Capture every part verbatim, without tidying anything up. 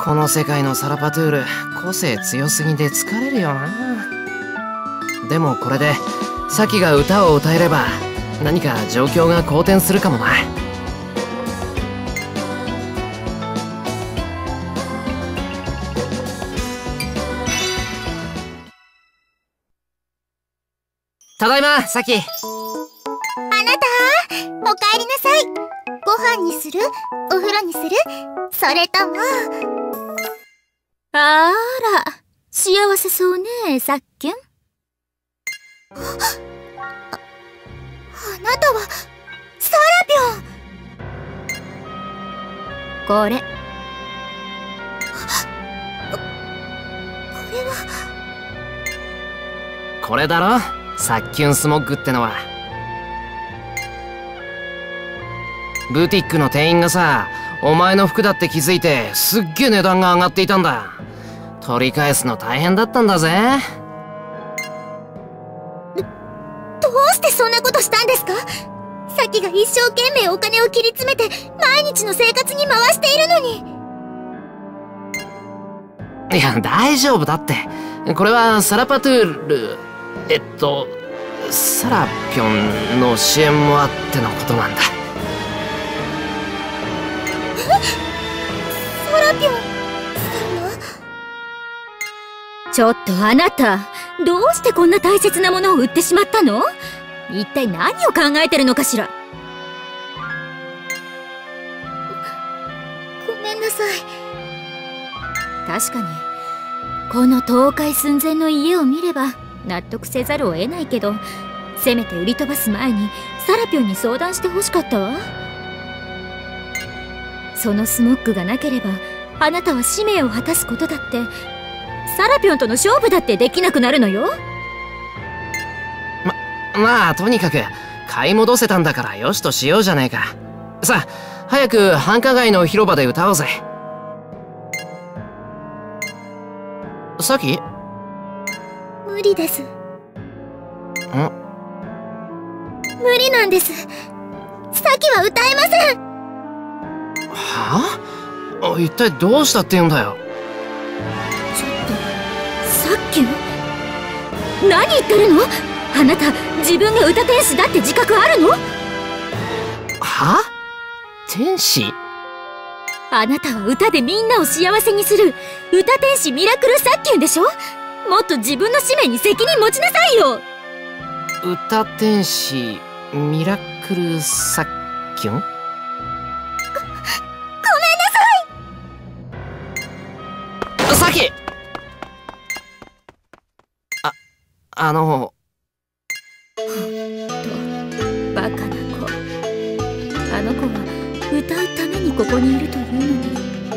この世界のサラパトゥール、個性強すぎて疲れるよな。でもこれでサキが歌を歌えれば何か状況が好転するかもな。ただいま、サキ。あなた、おかえりなさい。ご飯にする？お風呂にする？それとも…あら、幸せそうね、さっけん。あ、あなたはサラピョン。これこ、これはこれだろ、サッキュンスモッグってのは。ブティックの店員がさ、お前の服だって気づいてすっげえ値段が上がっていたんだ。取り返すの大変だったんだぜ。そんなことしたんですか？サキが一生懸命お金を切り詰めて毎日の生活に回しているのに。いや、大丈夫だって。これはサラパトゥール、えっとサラピョンの支援もあってのことなんだ。サラピョン様？ちょっとあなた、どうしてこんな大切なものを売ってしまったの？一体何を考えてるのかしら。ご、ごめんなさい。確かに、この倒壊寸前の家を見れば納得せざるを得ないけど、せめて売り飛ばす前にサラピョンに相談してほしかったわ。そのスモッグがなければ、あなたは使命を果たすことだって、サラピョンとの勝負だってできなくなるのよ。まあとにかく買い戻せたんだからよしとしようじゃねえか。さあ早く繁華街の広場で歌おうぜ。サキ？無理です。ん？無理なんです。サキは歌えません。はあ？一体どうしたって言うんだよ。ちょっと、さっきの何言ってるの？あなた、自分が歌天使だって自覚あるの？は？天使？あなたは歌でみんなを幸せにする歌天使ミラクルサッキュンでしょ？もっと自分の使命に責任持ちなさいよ。歌天使ミラクルサッキュン？ご、ごめんなさい！サキ！あ、あの…バカな子。あの子は歌うためにここにいるというの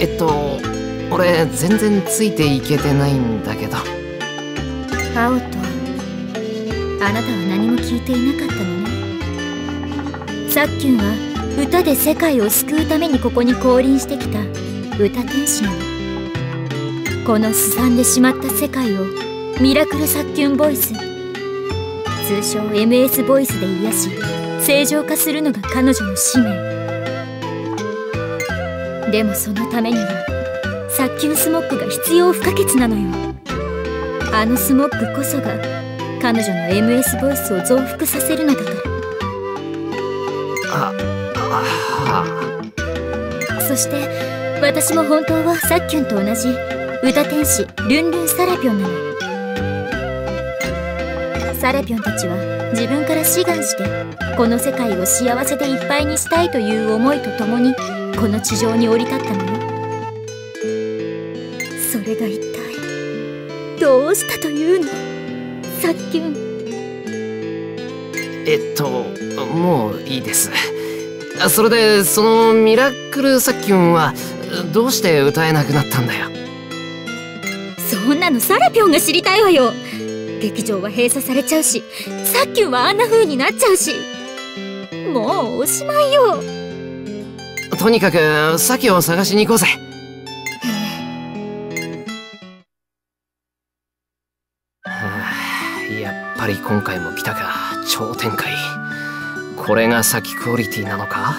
に。えっと俺全然ついていけてないんだけど。アオト、あなたは何も聞いていなかったのね。サッキュンは歌で世界を救うためにここに降臨してきた歌天使なの。このすさんでしまった世界をミラクルサッキュンボイス、通称 エムエス ボイスで癒し正常化するのが彼女の使命。でもそのためにはサッキュンスモッグが必要不可欠なのよ。あのスモッグこそが彼女の エムエス ボイスを増幅させるのだから。ああ、そして私も本当はサッキュンと同じ歌天使ルンルンサラピョンなの。サラピョンたちは自分から志願してこの世界を幸せでいっぱいにしたいという思いとともにこの地上に降り立ったのよ。それが一体どうしたというの、サッキュン。えっともういいです。それでそのミラクルサッキュンはどうして歌えなくなったんだよ。そんなのサラピョンが知りたいわよ。劇場は閉鎖されちゃうし、サッキュンはあんな風になっちゃうし、もうおしまいよ。とにかくサキを探しに行こうぜ。はあ、やっぱり今回も来たか、超展開。これがサキクオリティなのか。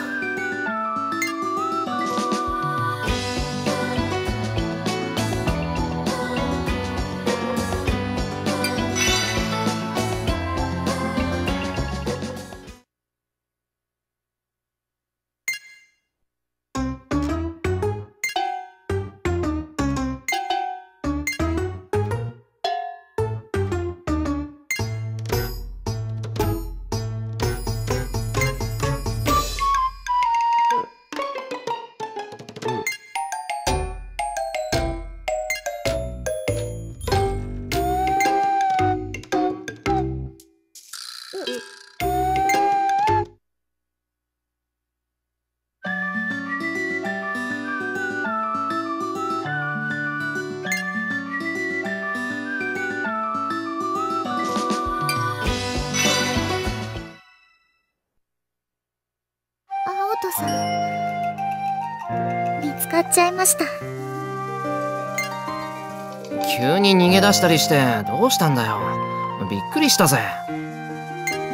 トさん見つかっちゃいました。急に逃げ出したりしてどうしたんだよ。びっくりしたぜ。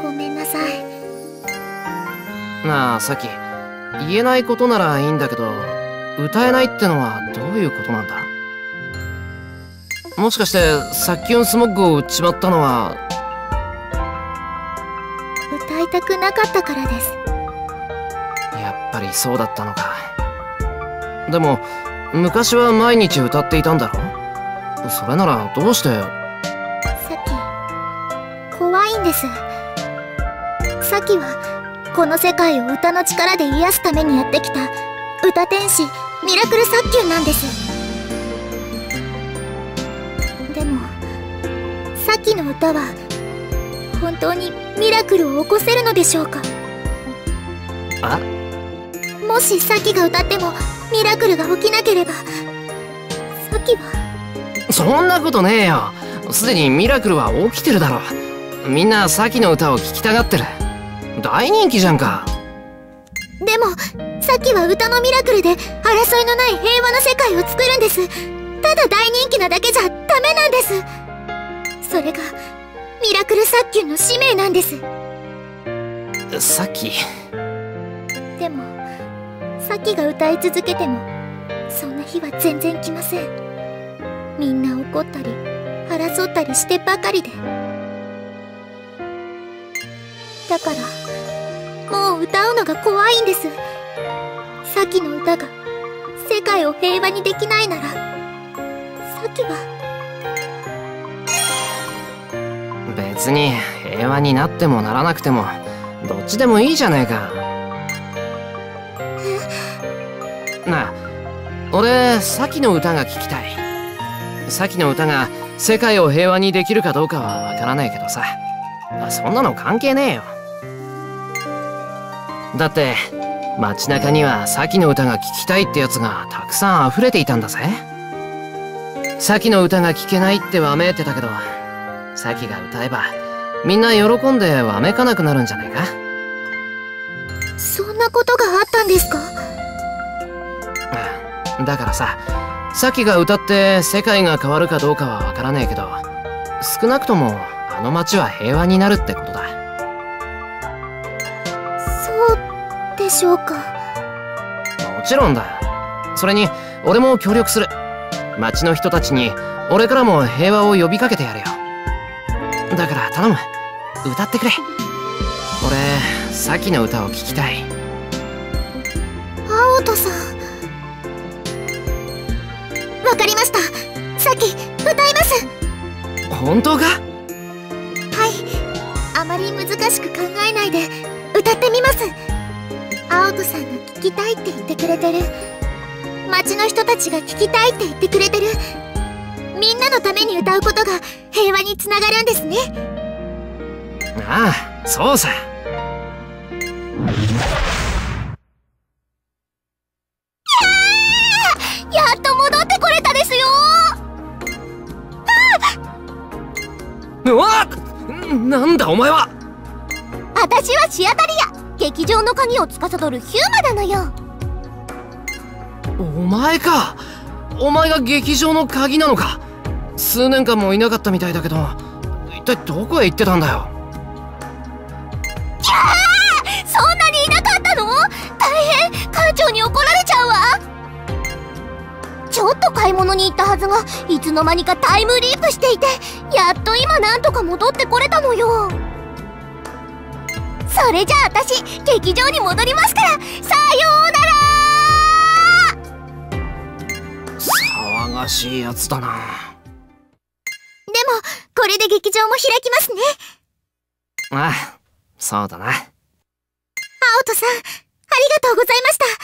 ごめんなさい。なあさき、言えないことならいいんだけど、歌えないってのはどういうことなんだ。もしかしてさっきのスモッグを売っちまったのは。歌いたくなかったからです。やっぱりそうだったのか。でも昔は毎日歌っていたんだろ。それならどうして。さき怖いんです。さきはこの世界を歌の力で癒すためにやってきた歌天使ミラクルサッキュンなんです。でもさっきの歌は本当にミラクルを起こせるのでしょうか。あ、もしさっきが歌ってもミラクルが起きなければ、さっきは。そんなことねえよ。すでにミラクルは起きてるだろ。みんなさっきの歌を聴きたがってる。大人気じゃんか。でもさっきは歌のミラクルで争いのない平和な世界を作るんです。ただ大人気なだけじゃダメなんです。それがミラクルサッキュンの使命なんです。さっき。でもさっきが歌い続けてもそんな日は全然来ません。みんな怒ったり争ったりしてばかりで。だからもう歌うのが怖いんです。さっきの歌が世界を平和にできないなら。別に平和になってもならなくてもどっちでもいいじゃねえか。なあ俺さきの歌が聴きたい。さきの歌が世界を平和にできるかどうかはわからないけどさ、そんなの関係ねえよ。だって街中にはさきの歌が聴きたいってやつがたくさん溢れていたんだぜ。さきの歌が聴けないってわめいてたけど、さきが歌えばみんな喜んでわめかなくなるんじゃないか。そんなことがあったんですか。だからさ、さきが歌って世界が変わるかどうかはわからねえけど、少なくともあの街は平和になるってことだ。そうでしょうか。もちろんだ。それに俺も協力する。町の人たちに俺からも平和を呼びかけてやるよ。だから頼む、歌ってくれ。俺さきの歌を聴きたい。青戸さん、わかりました。さき歌います。本当か。はい、あまり難しく考えないで歌ってみます。青戸さんが聴きたいって言ってくれてる。町の人たちが聞きたいって言ってくれてる。みんなのために歌うことが平和につながるんですね。ああ、そうさ。やー、やっと戻ってこれたですよー。あっ、なんだお前は。私はシアタリア、劇場の鍵を司るヒューマなのよ。お前か。お前が劇場の鍵なのか。数年間もいなかったみたいだけど、一体どこへ行ってたんだよ。いやー、そんなにいなかったの。大変、館長に怒られちゃうわ。ちょっと買い物に行ったはずが、いつの間にかタイムリープしていて、やっと今なんとか戻ってこれたのよ。それじゃあ私、劇場に戻りますから、さようなら。騒がしいやつだな。でもこれで劇場も開きますね。ああ、そうだな。青戸さん、ありがとうございました。